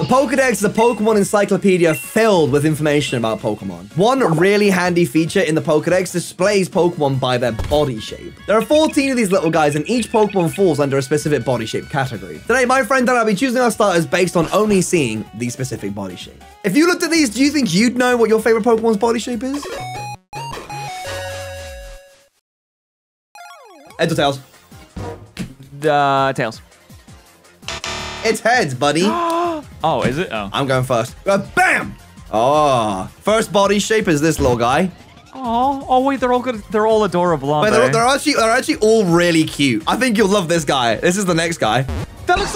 The Pokédex is a Pokémon encyclopedia filled with information about Pokémon. One really handy feature in the Pokédex displays Pokémon by their body shape. There are 14 of these little guys, and each Pokémon falls under a specific body shape category. Today, my friend and I will be choosing our starters based on only seeing the specific body shape. If you looked at these, do you think you'd know what your favorite Pokémon's body shape is? Heads or tails? Tails. It's heads, buddy. Oh, is it? Oh. I'm going first. Bam! Oh, first body shape is this little guy. Oh, wait, they're all good. They're all adorable, aren't they? They're actually all really cute. I think you'll love this guy. This is the next guy. That looks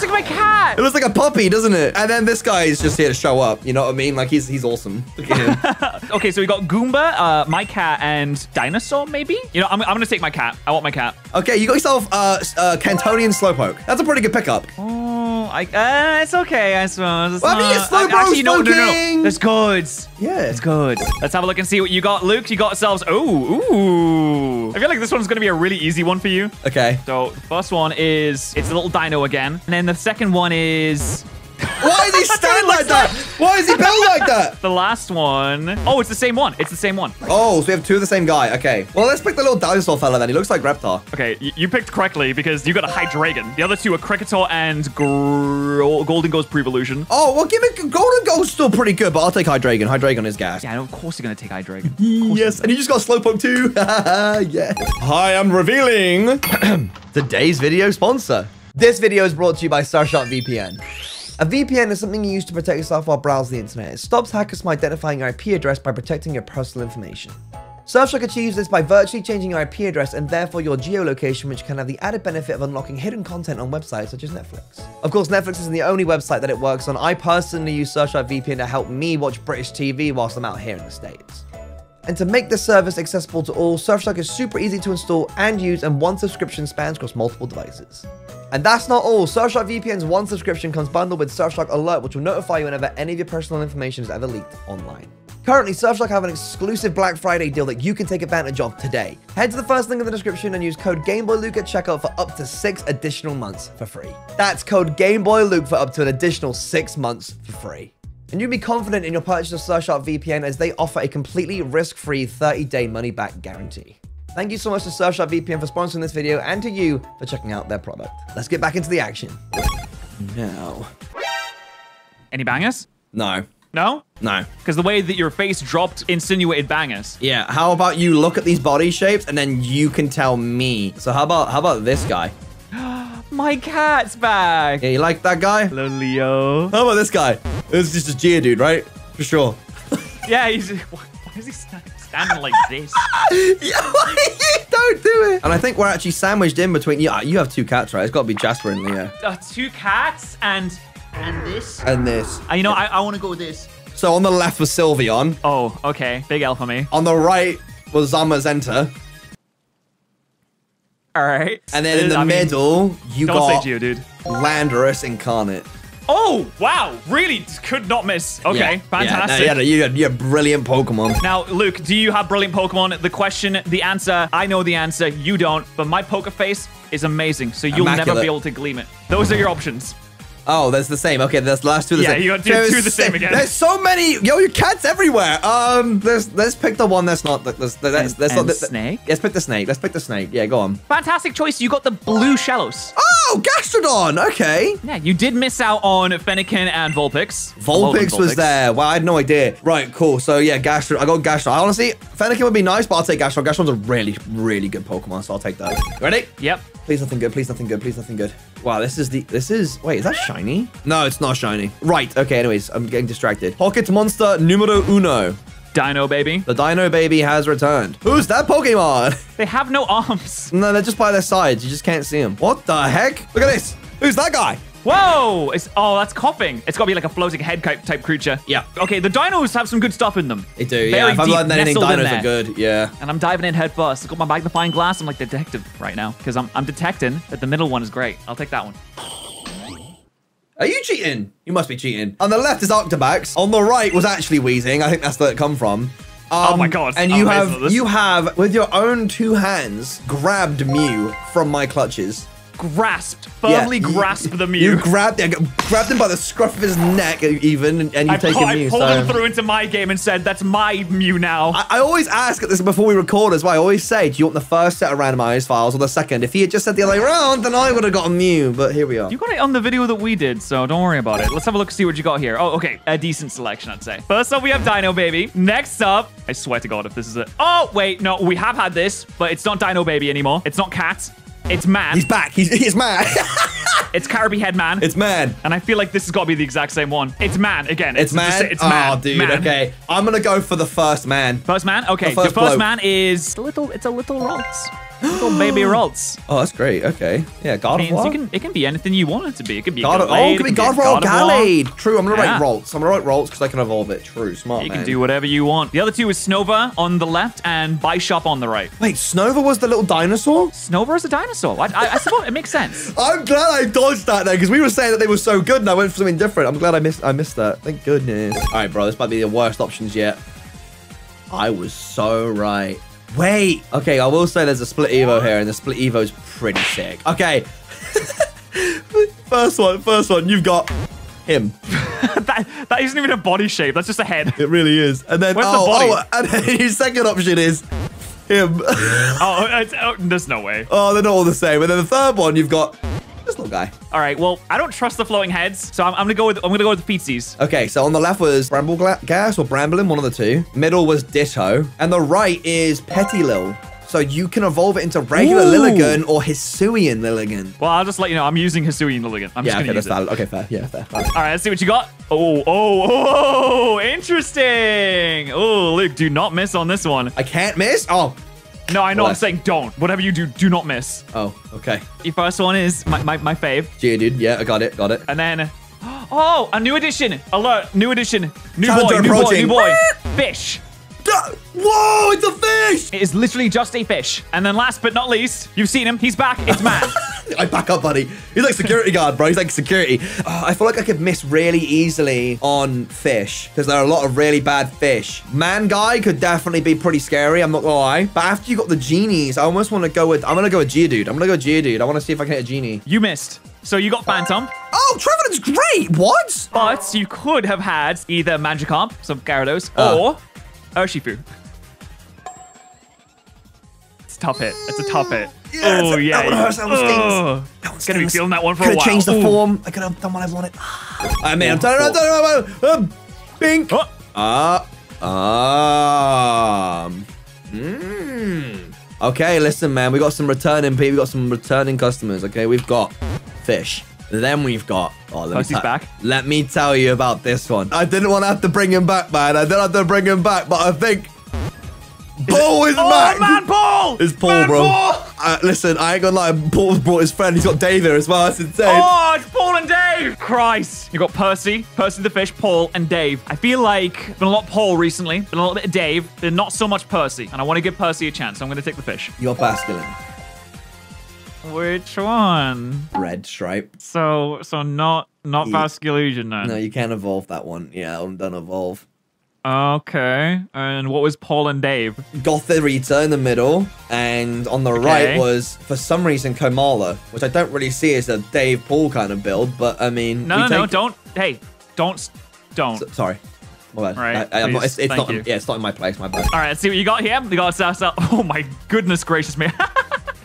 like my cat. It looks like a puppy, doesn't it? And then this guy is just here to show up. You know what I mean? Like he's awesome. Look at him. Okay, so we got Goomba, my cat, and dinosaur maybe. You know, I'm gonna take my cat. I want my cat. Okay, you got yourself Cantonian Slowpoke. That's a pretty good pickup. Oh, it's okay, I suppose. It's no. That's good. Yeah, it's good. Let's have a look and see what you got, Luke. You got yourselves. Ooh. I feel like this one's gonna be a really easy one for you. Okay. So the first one is a little dino again, and then the second one is. Why is he standing like that? Why is he built like that? The last one. Oh, it's the same one. It's the same one. Oh, so we have two of the same guy. Okay. Well, let's pick the little dinosaur fella then. He looks like Reptar. Okay, you picked correctly because you got a Hydreigon. The other two are Kricketor and Golden Ghost Prevolution. Oh, well, give it. Golden Ghost's still pretty good, but I'll take Hydreigon. Hydreigon is gas. Yeah, no, of course you're going to take Hydreigon. Yes, and you just got Slowpoke too. Yeah. Hi, I'm revealing today's video sponsor. This video is brought to you by StarShot VPN. A VPN is something you use to protect yourself while browsing the internet. It stops hackers from identifying your IP address by protecting your personal information. Surfshark achieves this by virtually changing your IP address and therefore your geolocation, which can have the added benefit of unlocking hidden content on websites such as Netflix. Of course, Netflix isn't the only website that it works on. I personally use Surfshark VPN to help me watch British TV whilst I'm out here in the States. And to make this service accessible to all, Surfshark is super easy to install and use, and one subscription spans across multiple devices. And that's not all. Surfshark VPN's one subscription comes bundled with Surfshark Alert, which will notify you whenever any of your personal information is ever leaked online. Currently, Surfshark have an exclusive Black Friday deal that you can take advantage of today. Head to the first link in the description and use code GameboyLuke at checkout for up to 6 additional months for free. That's code GameboyLuke for up to an additional 6 months for free. And you'll be confident in your purchase of Surfshark VPN as they offer a completely risk-free 30-day money-back guarantee. Thank you so much to Surfshark VPN for sponsoring this video and to you for checking out their product. Let's get back into the action. No. Any bangers? No. No? No. Because the way that your face dropped insinuated bangers. Yeah, how about you look at these body shapes and then you can tell me. So how about this guy? My cat's back. Yeah, you like that guy? Hello, Leo. How about this guy? This is just a Geodude, right? For sure. Yeah, he's... Why is he standing like this? Don't do it. And I think we're actually sandwiched in between... Yeah, you have two cats, right? It's got to be Jasper and Leo. Two cats and... And this. And this. And you know, I want to go with this. So on the left was Sylveon. Oh, okay. Big L for me. On the right was Zamazenta. All right. And then in the middle, you got Landorus Incarnate. Oh, wow. Really could not miss. Okay, yeah, fantastic. Yeah, no, you had brilliant Pokemon. Now, Luke, do you have brilliant Pokemon? The question, the answer, I know the answer. You don't. But my poker face is amazing, so you'll never be able to gleam it. Those are your options. Oh, that's the same. Okay, that's last two the same. Yeah, you got two the same again. There's so many. Yo, your cat's everywhere. Let's pick the one that's not. Snake? Let's pick the snake. Yeah, go on. Fantastic choice. You got the blue Shellos. Oh, Gastrodon. Okay. Yeah, you did miss out on Fennekin and Vulpix. Vulpix was there. Wow, I had no idea. Right, cool. So yeah, Gastrodon. I got Gastrodon. Honestly, Fennekin would be nice, but I'll take Gastrodon. Gastrodon's a really, really good Pokemon, so I'll take that. Ready? Yep. Please nothing good. Please nothing good. Please nothing good. Wow, this is. Wait, is that shiny? No, it's not shiny. Right. Okay. Anyways, I'm getting distracted. Pocket monster numero uno. Dino baby. The dino baby has returned. Who's that Pokemon? They have no arms. No, they're just by their sides. You just can't see them. What the heck? Look at this. Who's that guy? Whoa! Oh, that's coughing. It's got to be like a floating head type creature. Yeah. Okay, the dinos have some good stuff in them. They do, yeah. If I'm learning anything, dinos are good, yeah. And I'm diving in head first. I've got my magnifying glass. I'm like detective right now because I'm detecting that the middle one is great. I'll take that one. Are you cheating? You must be cheating. On the left is Octobax. On the right was actually Weezing. I think that's where it come from. Oh my god. And you have, with your own two hands, grabbed Mew from my clutches. grasped, firmly grasped the Mew. You grabbed him by the scruff of his neck, even, and you take him. I pulled him through into my game and said, "That's my Mew now." I always ask this before we record as well. I always say, "Do you want the first set of randomized files or the second?" If he had just said the other way around, then I would have got a Mew. But here we are. You got it on the video that we did, so don't worry about it. Let's have a look, see what you got here. Oh, okay, a decent selection, I'd say. First up, we have Dino Baby. Next up, I swear to God, if this is it. Oh wait, no, we have had this, but it's not Dino Baby anymore. It's not Cat. It's Man. He's back. He's Man. It's Caribbean Head Man. It's Man. And I feel like this has got to be the exact same one. It's Man again. It's Man. It's Man. Oh, dude. Man. Okay. I'm going to go for the first Man. First Man? Okay. The first man is a little, it's a little Ralts. Little baby Ralts. Oh, that's great. Okay. Yeah. Gardevoir. It can be anything you want it to be. It could be Gallade. Oh, it could be Gardevoir or Gallade. True. I'm going to write Ralts. I'm going to write Ralts because I can evolve it. True. Smart, man. You can do whatever you want. The other two is Snover on the left and Bishop on the right. Wait, Snover was the little dinosaur? Snover is a dinosaur. I suppose it makes sense. I'm glad I dodged that though, because we were saying that they were so good and I went for something different. I'm glad I missed that. Thank goodness. All right, bro. This might be the worst options yet. I was so right. Wait. Okay, I will say there's a split Evo here, and the split Evo's pretty sick. Okay. First one. You've got him. that isn't even a body shape. That's just a head. It really is. And then Where's the body? And his second option is him. There's no way. Oh, they're not all the same. And then the third one, you've got this little guy. All right. Well, I don't trust the floating heads, so I'm gonna go with the Pietsies. Okay. So on the left was Bramblegas or Bramblin, one of the two. Middle was Ditto, and the right is Petilil. So you can evolve it into regular Lilligan or Hisuian Lilligan. Well, I'll just let you know, I'm using Hisuian Lilligan. I'm just gonna use it. Okay, fair. Yeah, fair. All right, let's see what you got. Oh, interesting. Oh, Luke, do not miss on this one. I can't miss. Oh. No, I know I'm saying don't. Whatever you do, do not miss. Oh, okay. Your first one is my fave. Geodude, yeah, I got it, And then, oh, a new edition. Alert, new edition. New boy. Fish. Whoa, it's a fish. It is literally just a fish. And then last but not least, you've seen him. He's back. It's Man. I back up, buddy. He's like security guard, bro. He's like security. Oh, I feel like I could miss really easily on fish because there are a lot of really bad fish. Man guy could definitely be pretty scary. I'm not gonna lie. But after you got the genies, I almost want to go with. I'm gonna go with Geodude. I want to see if I can hit a genie. You missed. So you got Phantom. Oh, Trevenant's great. What? But you could have had either Magikarp, some Gyarados, or Urshifu. It's a tough hit. Yeah, oh, yeah. That one's going to be feeling that one for a while. Could have changed the form. I could have done what I wanted. I mean, I'm done. Bink. Okay, listen, man. We got some returning people. We got some returning customers. Okay, we've got fish. Then we've got... Oh, let me tell you about this one. I didn't want to have to bring him back, man. But I think... Paul is back! Oh, man, Paul! It's Paul, bro. Listen, I ain't gonna lie. Paul's brought his friend. He's got Dave here as well. That's insane. Oh, it's Paul and Dave! Christ. You got Percy, Percy the Fish, Paul, and Dave. I feel like been a lot of Paul recently, been a little bit of Dave, but not so much Percy. And I want to give Percy a chance. So I'm going to take the fish. You're Basculin. Which one? Red Stripe. So not Basculin then. No, you can't evolve that one. Yeah, I'm done evolve. Okay. And what was Paul and Dave? Gothorita in the middle, and on the right was, for some reason, Komala, which I don't really see as a Dave Paul kind of build, but I mean. No, don't. Sorry. Well, right, it's not in my place. My bad. All right, let's see what you got here. We got Sasa. Oh my goodness gracious me.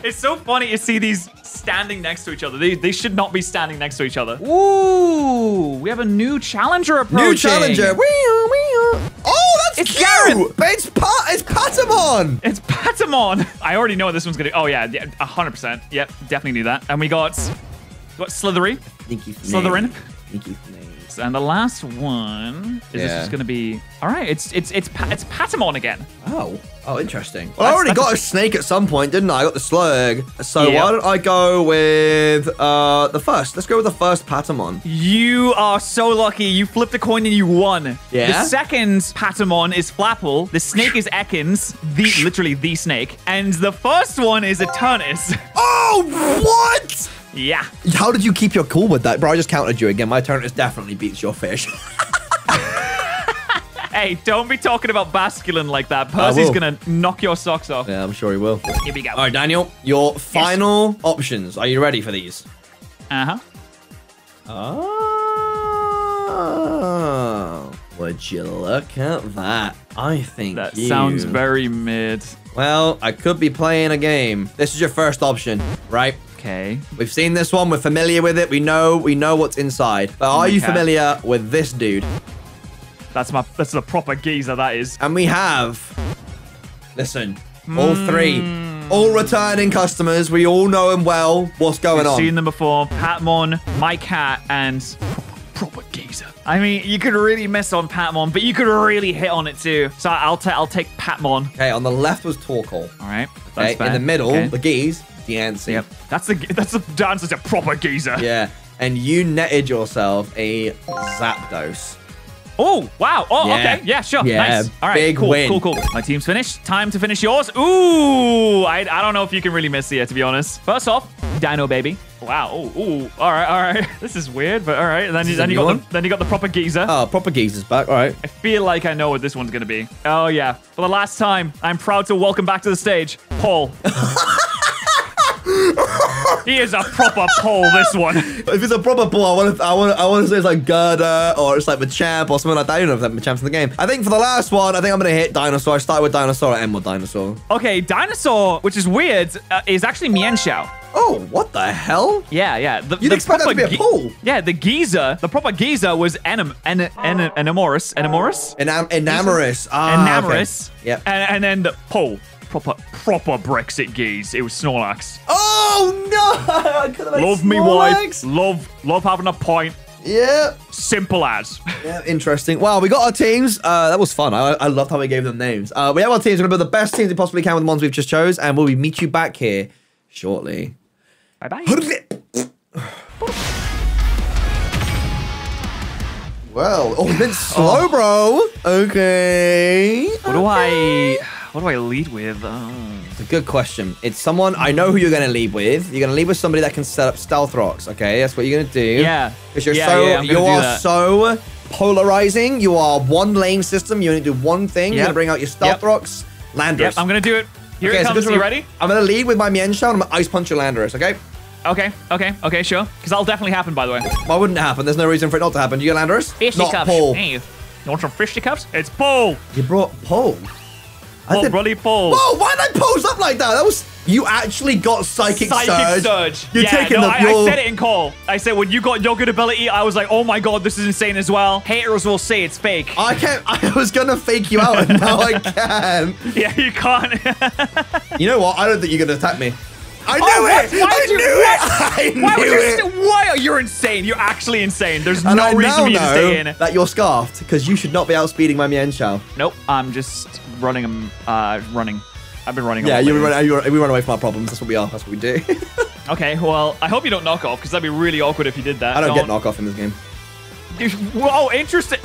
It's so funny to see these standing next to each other. They should not be standing next to each other. Ooh, we have a new challenger approaching. New challenger. Oh, that's cute. Garrett. It's Patamon. It's Patamon. I already know what this one's going to do. Oh, yeah, 100%. Yep, definitely knew that. And we got Slithery. Slytherin. Thank you. And the last one is just going to be... All right, it's Patamon again. Oh, interesting. Well, I already got a snake at some point, didn't I? I got the Slurg. So why don't I go with the first? Let's go with the first Patamon. You are so lucky. You flipped a coin and you won. Yeah? The second Patamon is Flapple. The snake is Ekans, literally the snake. And the first one is Eternus. Oh, what? Yeah. How did you keep your cool with that? Bro, I just counted you again. My Eternus definitely beats your fish. Hey, don't be talking about Basculin like that. Percy's going to knock your socks off. Yeah, I'm sure he will. Here we go. All right, Daniel, your final options. Are you ready for these? Uh-huh. Oh, would you look at that? I think that sounds very mid. Well, I could be playing a game. This is your first option, right? Okay. We've seen this one. We're familiar with it. We know what's inside. But are you familiar with this dude? That's the proper geezer, that is. And we have, listen, all three. All returning customers. We all know them well. What's going on? We've seen them before. Patamon, my cat, and proper geezer. I mean, you could really miss on Patamon, but you could really hit on it too. So I'll take Patamon. Okay, on the left was Torkoal. All right. That's fair. In the middle, the geese, Diancie. Yep. That's the Diancie's a proper geezer. Yeah. And you netted yourself a Zapdos. Oh, wow. Oh, yeah. Okay. Yeah, sure. Yeah, nice. All right. Big win. Cool. My team's finished. Time to finish yours. Ooh. I don't know if you can really miss here, to be honest. First off, Dino Baby. Wow. Ooh. All right. This is weird, but all right. And then you got the proper geezer. Oh, proper geezer's back. All right. I feel like I know what this one's going to be. Oh, yeah. For the last time, I'm proud to welcome back to the stage, Paul. He is a proper pole, this one. If it's a proper pole, I want to say it's like Gerda or it's like Machamp or something like that. I don't know if that Machamp's in the game. I think for the last one, I think I'm going to hit Dinosaur. I start with Dinosaur and end with Dinosaur. Okay, Dinosaur, which is weird, is actually Mienshao. Oh, what the hell? Yeah. You'd expect that to be a pole. Yeah, the proper geezer was Enamorus. Ah, Enamorus. Okay. Yep. And then the pole. Proper Brexit geese. It was Snorlax. Oh, no! Love Snorlax. Me wife. Love having a pint. Yeah. Simple as. Yeah, interesting. Wow, we got our teams. That was fun. I loved how we gave them names. We have our teams. We're going to build the best teams we possibly can with the ones we've just chose, and we'll meet you back here shortly. Bye-bye. Well, oh, a bit slow, bro. Okay. What do I lead with? It's a good question. It's someone I know who you're going to lead with. You're going to lead with somebody that can set up Stealth Rocks. Okay, that's what you're going to do. Yeah. Because you are so polarizing. You are one lane system. You only do one thing. You're going to bring out your Stealth Rocks, Landorus. Yep, I'm going to do it. Here it comes. So you ready? I'm going to lead with my Mienshao. I'm going to Ice Punch your Landorus. Okay. Okay, sure. Because that'll definitely happen, by the way. Why wouldn't it happen? There's no reason for it not to happen. Do you get Landorus? Not Paul. Hey, you want some fisticuffs? It's Paul. You brought Paul. Oh, bloody Paul. Whoa, why did I pose up like that? That was... You actually got Psychic Surge. You're taking the... I said it in call. I said, when you got your good ability, I was like, oh my God, this is insane as well. Haters will say it's fake. I was going to fake you out, and now I can. Yeah, you can't. You know what? I don't think you're going to attack me. I knew it! Why are you insane? You're actually insane. There's no reason for you to stay in. That you're scarfed, because you should not be outspeeding my Mienshao. Nope, I'm just running them. I've been running. Yeah, we run away from our problems. That's what we are. That's what we do. Okay, well, I hope you don't knock off, because that'd be really awkward if you did that. I don't get knock off in this game. Whoa, interesting.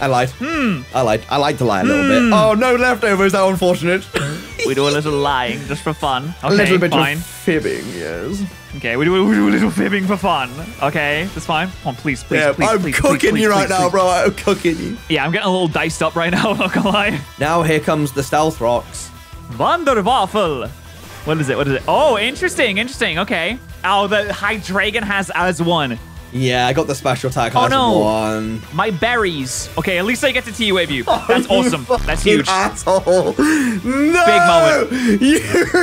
I lied. I like to lie a little bit. Oh, no Leftovers. How unfortunate. We do a little lying just for fun. Okay, a little bit of fibbing, yes. Okay, we do a little fibbing for fun. Okay, that's fine. Come on, please. Yeah, I'm cooking you right now, bro. I'm cooking you. Yeah, I'm getting a little diced up right now, I'm not gonna lie. Now here comes the Stealth Rocks. Wonderwaffle. What is it? Oh, interesting. Okay. Oh, the Hydreigon has as one. Yeah, I got the special attack. Oh, no. My berries. Okay, at least I get to T-Wave you. That's awesome. That's huge. Asshole. No! Big moment. You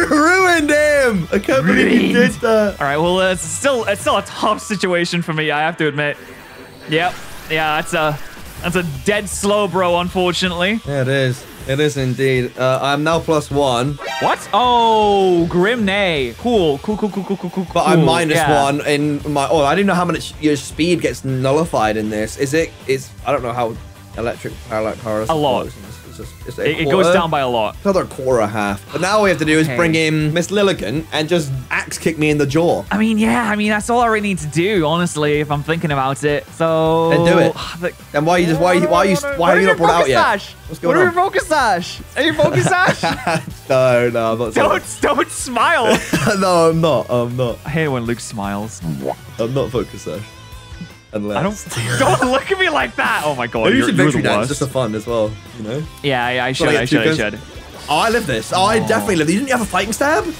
ruined him. I can't believe you did that. All right, well, it's still a tough situation for me, I have to admit. Yep. Yeah, that's a dead slow, bro, unfortunately. Yeah, it is. It is indeed. I'm now +1. What? Oh, Grimnay. Cool. But I'm -1 in my... Oh, I didn't know how much your speed gets nullified in this. Is I don't know how electric parallel cars... A lot. It goes down by a lot. Another quarter, half. But now all we have to do is bring in Miss Lilligan and just axe kick me in the jaw. I mean, that's all I really need to do, honestly, if I'm thinking about it. So then do it. Then why are you not brought out yet? What's going on? What are you Focus Sash? Are you Focus Sash? No, I'm not. Don't smile. No, I'm not. I hate when Luke smiles. I'm not Focus Sash. Unless. Don't look at me like that. Oh my god. Maybe you should victory dance just for fun as well. You know. Yeah, I should. Oh, I live this. Oh, I definitely live this. Didn't you have a fighting stab?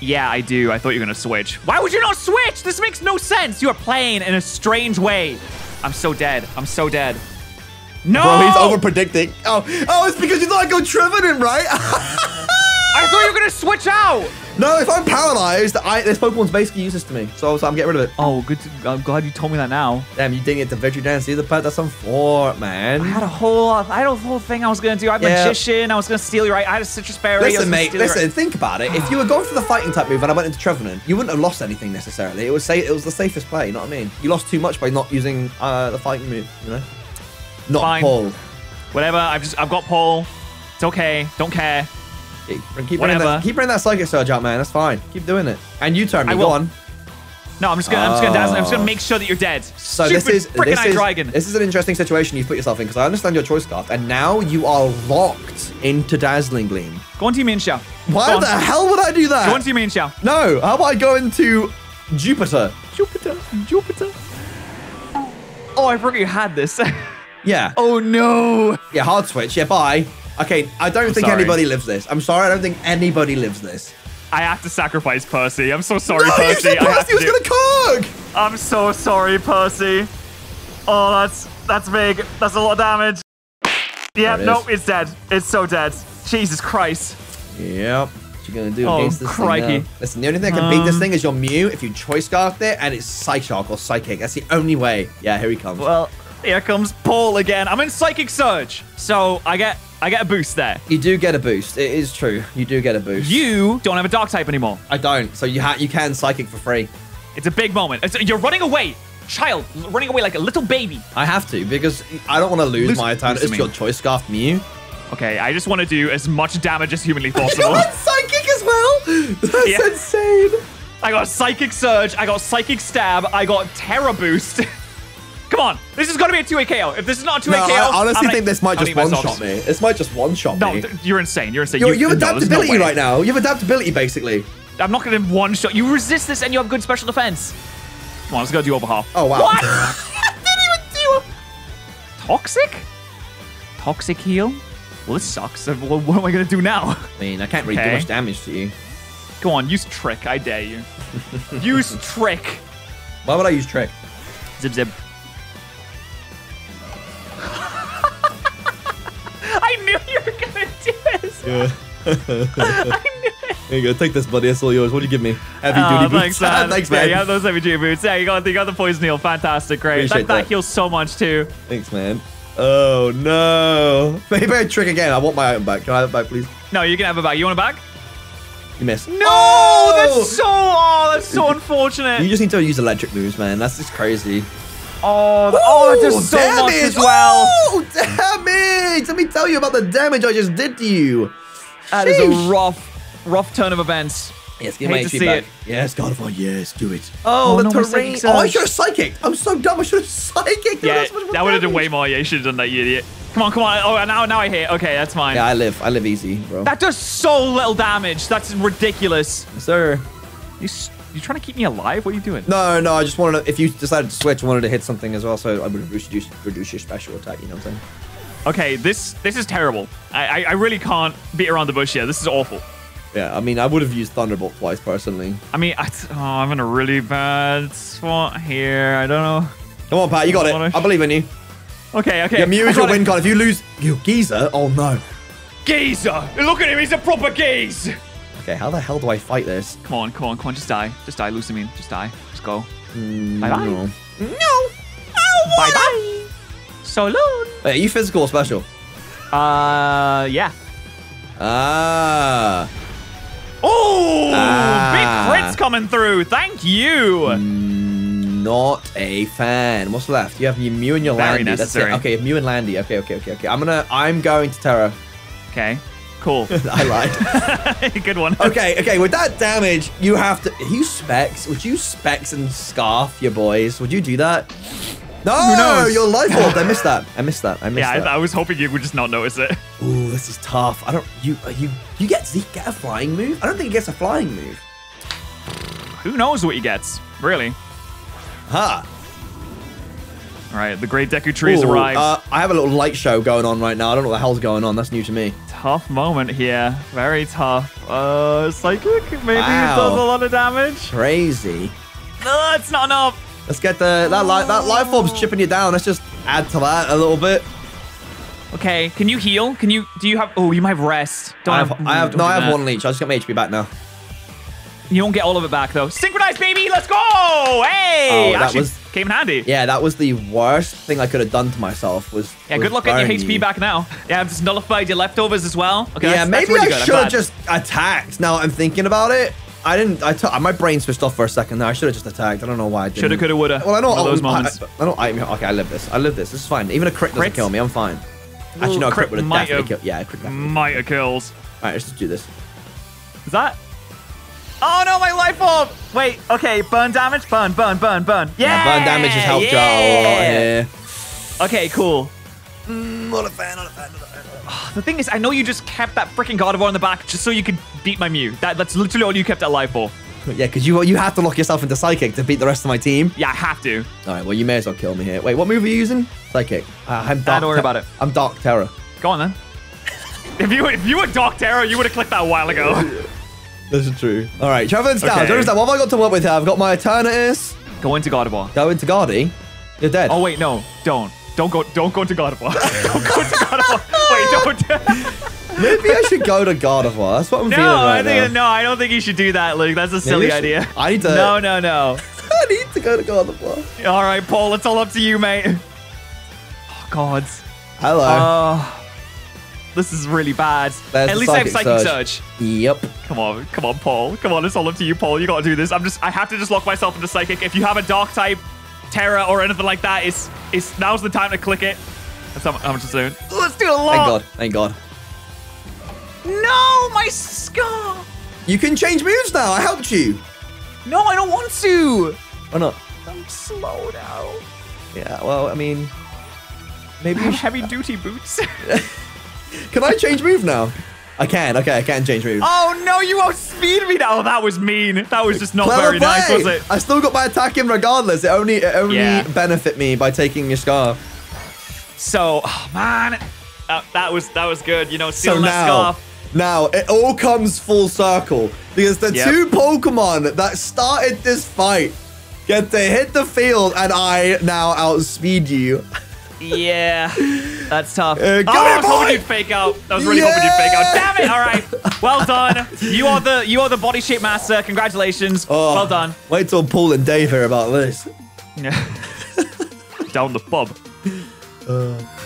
Yeah, I do. I thought you were gonna switch. Why would you not switch? This makes no sense. You are playing in a strange way. I'm so dead. I'm so dead. No. Bro, he's over predicting. Oh, it's because you thought I'd go Trevenant, right? I thought you were gonna switch out. No, if I'm paralyzed, this Pokemon's basically useless to me. So I'm getting rid of it. Oh, good. I'm glad you told me that now. Damn, you didn't get the victory dance either, but that's some fort, man. I had a whole thing I was gonna do. I had Magician. I was gonna steal your right. I had a Citrus Berry. Listen, mate. Listen, think about it. If you were going for the fighting type move and I went into Trevenant, you wouldn't have lost anything necessarily. It was the safest play. You know what I mean? You lost too much by not using the fighting move. You know, not Paul. Whatever. I've got Paul. It's okay. Don't care. Keep bringing that Psychic Surge out, man. That's fine. Keep doing it. And you turn me. Go on. No, I'm just gonna dazzle. I'm just gonna make sure that you're dead. So this is an interesting situation you've put yourself in because I understand your choice, Garth, and now you are locked into Dazzling Gleam. Go on to Mienshao. Why the hell would I do that? Go on to Mienshao. No, how about I go into Jupiter? Jupiter. Oh, I forgot you had this. Yeah. Oh no. Yeah, hard switch. Yeah, bye. Okay, I don't think anybody lives this. I'm sorry, I don't think anybody lives this. I have to sacrifice Percy. I'm so sorry, Percy. You said Percy was gonna cook! I'm so sorry, Percy. Oh, that's big. That's a lot of damage. Yeah, nope, it's dead. It's so dead. Jesus Christ. Yep. What you gonna do against this thing now? Listen, the only thing that can beat this thing is your Mew if you choice guard there, and it's Psyshock or Psychic. That's the only way. Yeah, here he comes. Well, here comes Paul again. I'm in Psychic Surge. So I get a boost there. You do get a boost. It is true. You do get a boost. You don't have a dark type anymore. I don't. So you can psychic for free. It's a big moment. You're running away. Child, running away like a little baby. I have to because I don't want to lose my attack. It's your choice scarf Mew. Okay, I just want to do as much damage as humanly possible. You got psychic as well? That's insane. I got Psychic Surge. I got Psychic Stab. I got Terra Boost. Come on, this is gonna be a two-way KO. If this is not a two-way KO, I honestly think this might just one-shot me. This might just one-shot me. No, you're insane. You're insane. You have adaptability right now. You have adaptability, basically. I'm not gonna one-shot. You resist this and you have good special defense. Come on, let's go do over half. Oh, wow. What? I didn't even do a... Toxic? Toxic heal? Well, this sucks. What am I gonna do now? I mean, I can't really do much damage to you. Come on, use Trick. I dare you. Use Trick. Why would I use Trick? Zip, zip. Yeah. I knew it. There you go. Take this, buddy. It's all yours. What do you give me? Heavy duty boots. Thanks, man. Thanks, man. Yeah, you have those heavy duty boots. Yeah, you got the poison heal. Fantastic. Great. That heals so much, too. Thanks, man. Oh, no. Maybe I trick again. I want my item back. Can I have it back, please? No, you can have it back. You want it back? You missed. No! That's so unfortunate. You just need to use electric moves, man. That's just crazy. That does so much as well. Oh, damage! Let me tell you about the damage I just did to you. That is a rough turn of events. Yes, give my HP back. Yes, Gardevoir, yes, do it. Oh, the terrain. Oh, I should have psychic. I'm so dumb. I should have psychic. Yeah, that would have done way more. Yeah, you should have done that, you idiot. Come on, come on. Oh, now I hit. Okay, that's fine. Yeah, I live easy, bro. That does so little damage. That's ridiculous. Yes, sir. You trying to keep me alive? What are you doing? No, I just wanted to, if you decided to switch, I wanted to hit something as well, so I would reduce your special attack, you know what I'm saying? Okay, this is terrible. I really can't beat around the bush here. This is awful. Yeah, I mean, I would have used Thunderbolt twice, personally. I mean, I'm in a really bad spot here. I don't know. Come on, Pat, you got it. I believe in you. Okay. Yeah, Mew is your win card. If you lose, you geezer. Oh, no. Geezer! Look at him, he's a proper geez! Okay, how the hell do I fight this? Come on, just die. Just die, Lucamine. Just die. Just go. Bye-bye. No. Bye-bye. So long. Wait, are you physical or special? Yeah. Big crits coming through. Thank you. Not a fan. What's left? You have your Mew and your Landy. Necessary. That's it. Okay, Mew and Landy. Okay. I'm going to Terra. Okay. Cool. I lied. Good one. Okay. With that damage, you have to... Would you specs and scarf your boys? Would you do that? No, your life orb. I missed that. I was hoping you would just not notice it. Ooh, this is tough. You get Zeke get a flying move? I don't think he gets a flying move. Who knows what he gets, really? Huh. All right, the Great Deku Tree has arrived. I have a little light show going on right now. I don't know what the hell's going on. That's new to me. Tough moment here. Very tough. Psychic? Maybe it does a lot of damage. Crazy. No, it's not enough. Let's get the... That life orb's chipping you down. Let's just add to that a little bit. Okay, can you heal? Can you... Do you have... Oh, you might have rest. Don't I have one leech. I just got my HP back now. You don't get all of it back, though. Synchronize, baby! Let's go! Hey! Oh, that came in handy. Yeah, that was the worst thing I could have done to myself. Yeah, good luck getting your HP back now. Yeah, I've just nullified your leftovers as well. Okay, yeah, maybe I should have just attacked. Now I'm thinking about it. I didn't. My brain switched off for a second there. I should have just attacked. I don't know why I didn't. Shoulda, coulda, woulda. Well, I know those moments. Okay, I live this. I live this. This is fine. Even a crit doesn't kill me. I'm fine. Actually, no, a crit would have definitely killed. Yeah, a crit definitely might have kills. All right, let's just do this. Is that? Oh no, my life orb! Wait, okay, burn damage, burn. Yeah, burn damage is helped out a lot here. Okay, cool. Not a fan. The thing is, I know you just kept that freaking Gardevoir in the back just so you could beat my Mew. That's literally all you kept that life orb. Yeah, because you have to lock yourself into Psychic to beat the rest of my team. Yeah, I have to. All right, well, you may as well kill me here. Wait, what move are you using? Psychic. Don't worry about it. I'm Dark Terror. Go on, then. If you were Dark Terror, you would have clicked that a while ago. This is true. All right, Trevor's down. Okay. Trevor's down. What have I got to work with here? I've got my Eternatus. Go into Gardevoir. Go into Gardy. You're dead. Oh wait, no, don't. Don't go into Gardevoir. Don't go into Gardevoir. Wait, don't. Maybe I should go to Gardevoir. That's what I'm feeling right now. No, I don't think you should do that, Luke. That's a silly idea. I need to. No. I need to go to Gardevoir. All right, Paul. It's all up to you, mate. Oh, God. Hello. This is really bad. At least I have Psychic Surge. Yep. Come on, Paul. Come on, it's all up to you, Paul. You gotta do this. I have to just lock myself into Psychic. If you have a Dark type, Terra, or anything like that, now's the time to click it. That's how much it's doing. Let's do a lot. Thank God. No, my scar. You can change moves now. I helped you. No, I don't want to. Why not? I'm slow now. Yeah. Well, I mean, maybe I have Heavy Duty Boots. Can I change move now? I can. Okay, I can change move. Oh, no, you outspeed me now. Oh, that was mean. That was just not very nice, was it? I still got my attack in regardless. It only benefit me by taking your scarf. So, oh, man, that was good. You know, stealing that scarf. Now, it all comes full circle because the two Pokemon that started this fight get to hit the field and I now outspeed you. Yeah, that's tough. I was hoping you'd fake out. I was really hoping you'd fake out. Damn it! All right, well done. You are the body shape master. Congratulations. Oh, well done. Wait till Paul and Dave hear about this. Down the pub.